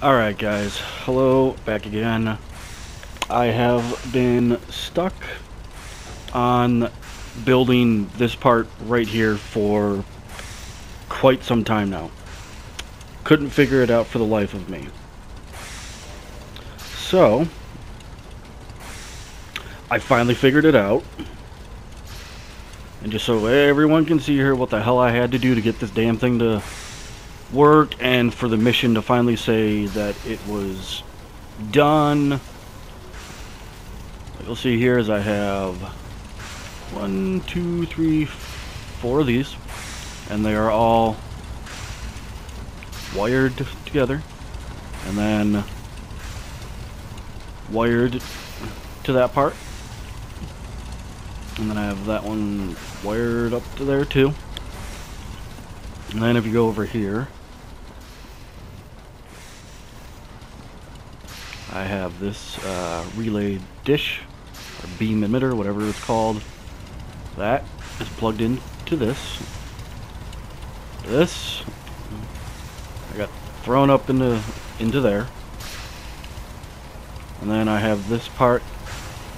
Alright guys, hello, back again. I have been stuck on building this part right here for quite some time now. Couldn't figure it out for the life of me. So, I finally figured it out. And just so everyone can see here what the hell I had to do to get this damn thing to work and for the mission to finally say that it was done. What you'll see here is I have 1, 2, 3, 4 of these, and they are all wired together and then wired to that part, and then I have that one wired up to there too. And then if you go over here, I have this relay dish, or beam emitter, whatever it's called. That is plugged into this. This I got thrown up into there, and then I have this part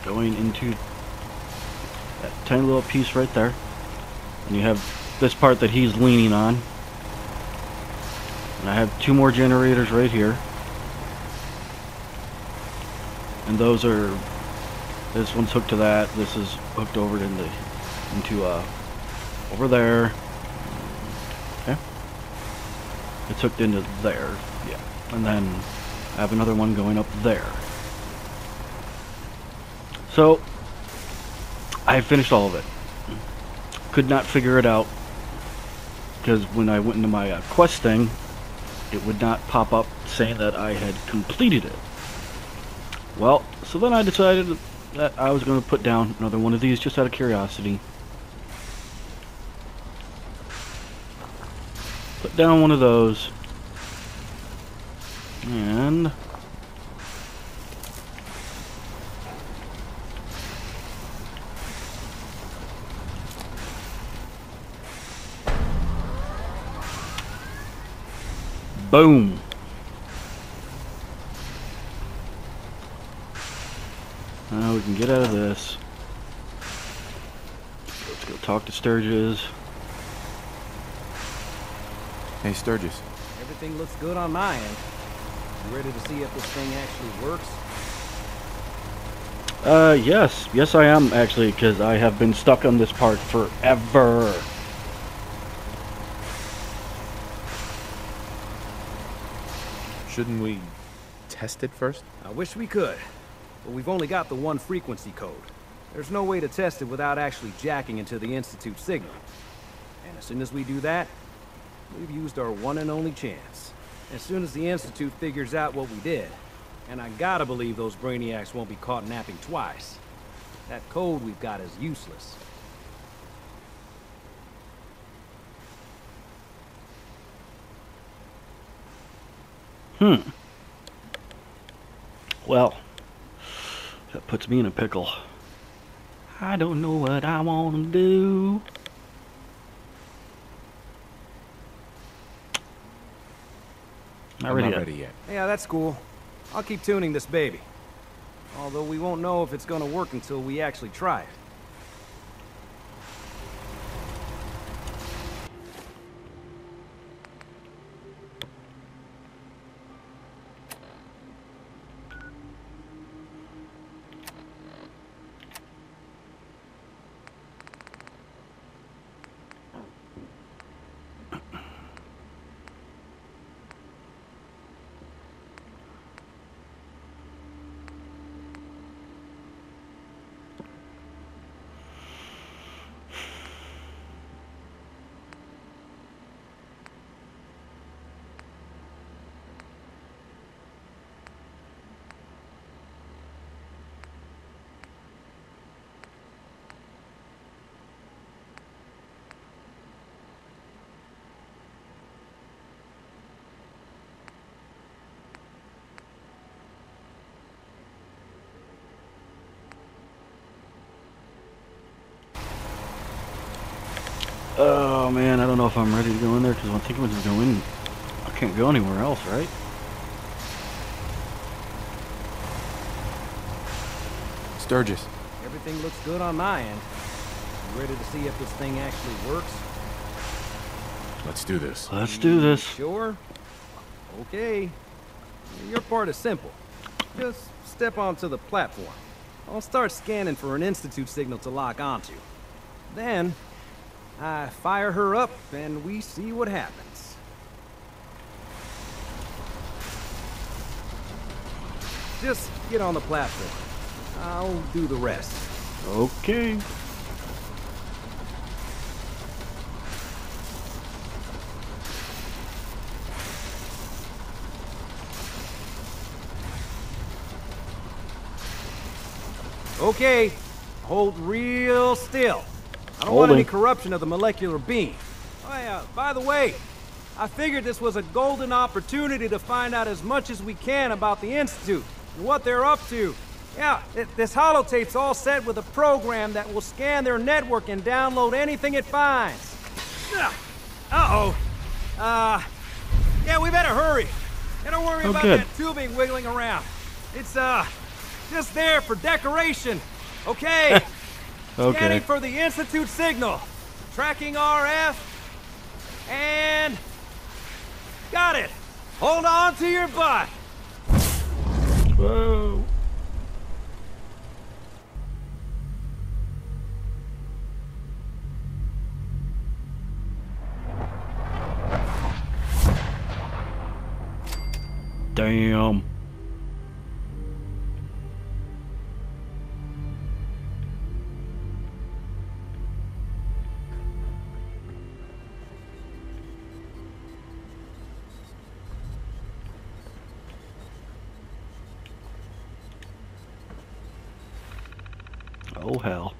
going into that tiny little piece right there, and you have this part that he's leaning on, and I have 2 more generators right here, and those are, this one's hooked to that, this is hooked over into over there. Okay, it's hooked into there, yeah, and then I have another one going up there. So I finished all of it. Could not figure it out because when I went into my quest thing, it would not pop up saying that I had completed it. Well, so then I decided that I was going to put down another one of these just out of curiosity. Put down one of those. And boom. Now we can get out of this. Let's go talk to Sturgis. Hey Sturgis. Everything looks good on my end. You ready to see if this thing actually works? Yes. Yes I am actually, because I have been stuck on this part forever. Shouldn't we test it first? I wish we could, but we've only got the one frequency code. There's no way to test it without actually jacking into the Institute signal. And as soon as we do that, we've used our one and only chance. As soon as the Institute figures out what we did, and I gotta believe those brainiacs won't be caught napping twice, that code we've got is useless. Well, that puts me in a pickle. I don't know what I want to do. I'm not ready yet. Yeah, that's cool. I'll keep tuning this baby. Although we won't know if it's going to work until we actually try it. Oh man, I don't know if I'm ready to go in there because I think I'm going to go in. I can't go anywhere else, right? Sturgis. Everything looks good on my end. You ready to see if this thing actually works? Let's do this. Let's do this. Sure? Okay. Your part is simple. Just step onto the platform. I'll start scanning for an Institute signal to lock onto. Then, I fire her up and we see what happens. Just get on the platform. I'll do the rest. Okay. Okay, hold real still. I don't want any corruption of the molecular beam. Oh yeah, by the way, I figured this was a golden opportunity to find out as much as we can about the Institute and what they're up to. Yeah, this holotape's all set with a program that will scan their network and download anything it finds. Uh-oh. Yeah, we better hurry. And don't worry about that tubing wiggling around. It's, just there for decoration. Okay. Okay. Scanning for the Institute signal. Tracking RF. And... got it. Hold on to your butt. Whoa. Damn. Oh hell.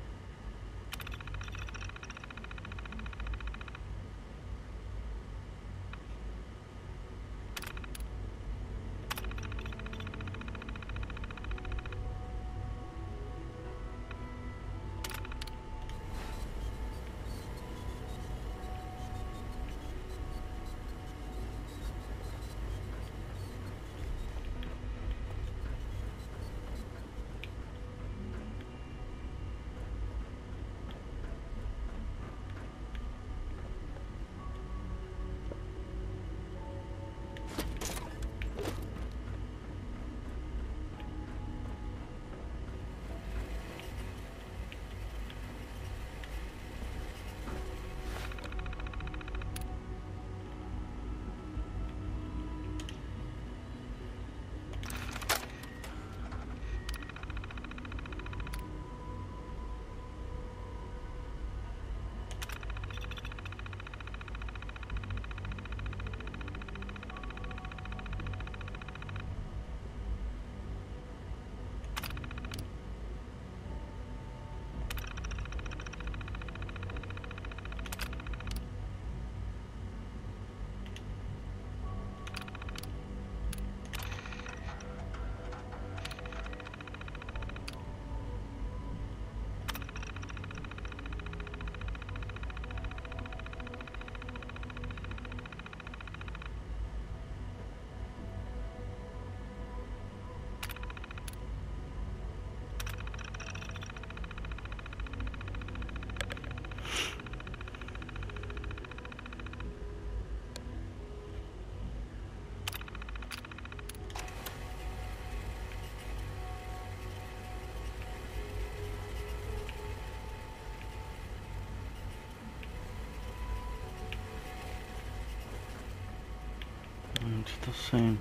It's the same.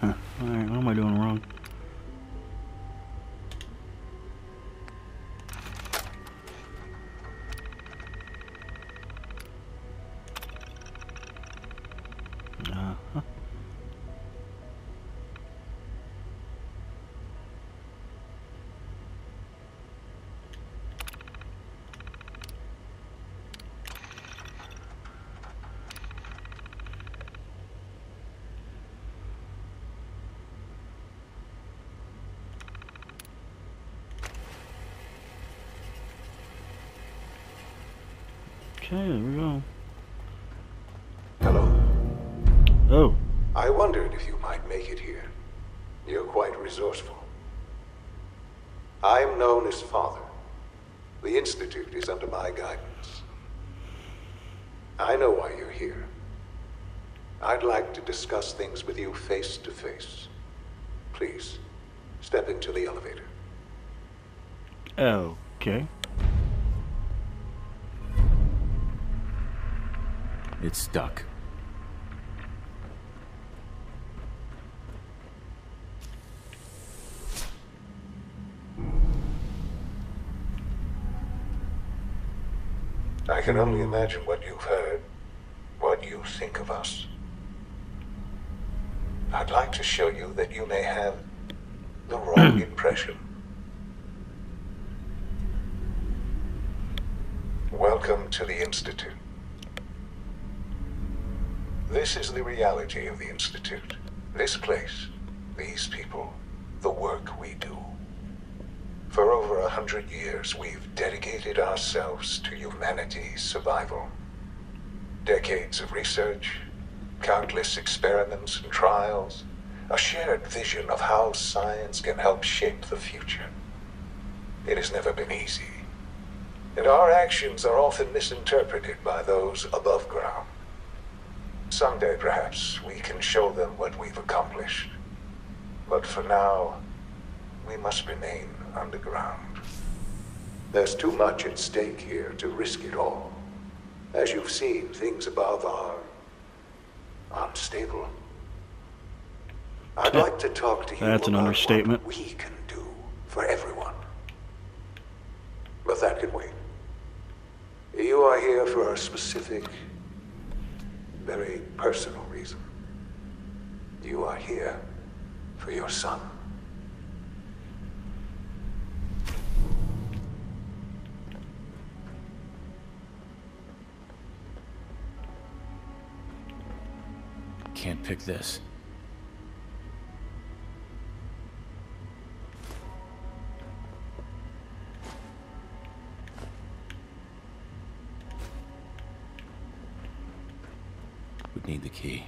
Huh. Alright, what am I doing wrong? Okay, there we go. Hello. Oh. I wondered if you might make it here. You're quite resourceful. I am known as Father. The Institute is under my guidance. I know why you're here. I'd like to discuss things with you face to face. Please, step into the elevator. Okay. It's stuck. I can only imagine what you've heard, what you think of us. I'd like to show you that you may have the wrong impression. Welcome to the Institute. This is the reality of the Institute. This place, these people, the work we do. For over 100 years, we've dedicated ourselves to humanity's survival. Decades of research, countless experiments and trials, a shared vision of how science can help shape the future. It has never been easy, and our actions are often misinterpreted by those above ground. Someday, perhaps, we can show them what we've accomplished. But for now, we must remain underground. There's too much at stake here to risk it all. As you've seen, things above are unstable. I'd like to talk to you about what we can do for everyone. But that can wait. You are here for a specific, very personal reason. You are here for your son. Can't pick this. Would need the key.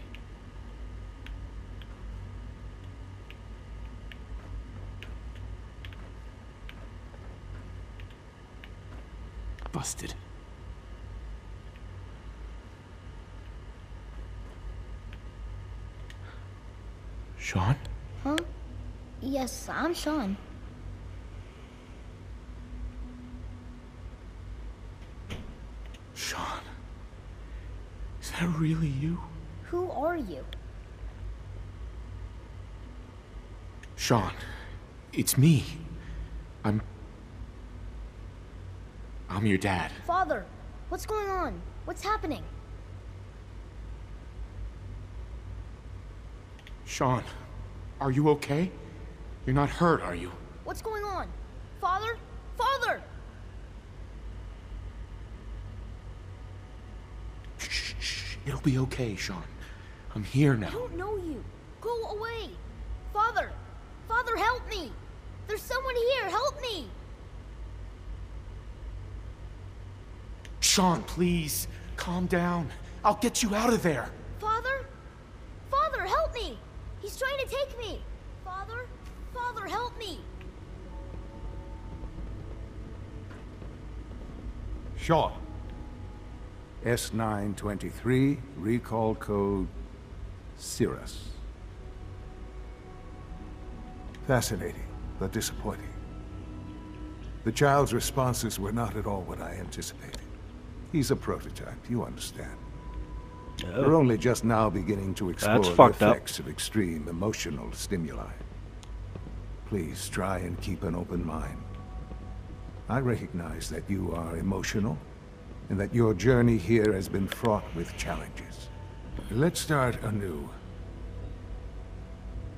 Busted. Sean? Huh? Yes, I'm Sean. Sean? Is that really you? Who are you? Sean, it's me. I'm your dad. Father, what's going on? What's happening? Sean, are you okay? You're not hurt, are you? What's going on? Father? Father! Shh, shh, it'll be okay, Sean. I'm here now. I don't know you. Go away. Father! Father, help me! There's someone here, help me! Sean, please, calm down. I'll get you out of there. Father? Father, help me! He's trying to take me! Father? Father, help me! Sean. S-923, recall code Cirrus. Fascinating, but disappointing. The child's responses were not at all what I anticipated. He's a prototype, you understand. We're only just now beginning to explore the effects of extreme emotional stimuli. Please try and keep an open mind. I recognize that you are emotional and that your journey here has been fraught with challenges. Let's start anew.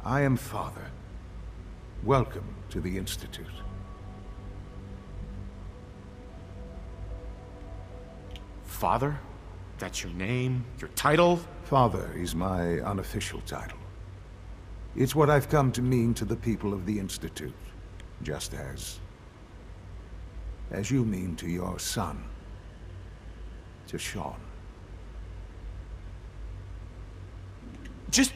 I am Father. Welcome to the Institute. Father? That's your name, your title? Father is my unofficial title. It's what I've come to mean to the people of the Institute, just as you mean to your son, to Sean. Just